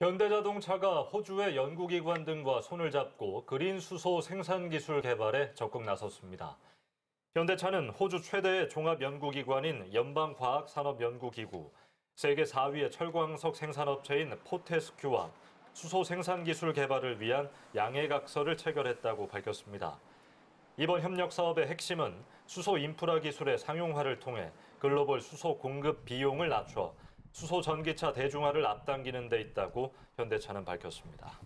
현대자동차가 호주의 연구기관 등과 손을 잡고 그린 수소 생산 기술 개발에 적극 나섰습니다. 현대차는 호주 최대의 종합연구기관인 연방과학산업연구기구, 세계 4위의 철광석 생산업체인 포테스큐와 수소 생산 기술 개발을 위한 양해각서를 체결했다고 밝혔습니다. 이번 협력 사업의 핵심은 수소 인프라 기술의 상용화를 통해 글로벌 수소 공급 비용을 낮춰 수소 전기차 대중화를 앞당기는 데 있다고 현대차는 밝혔습니다.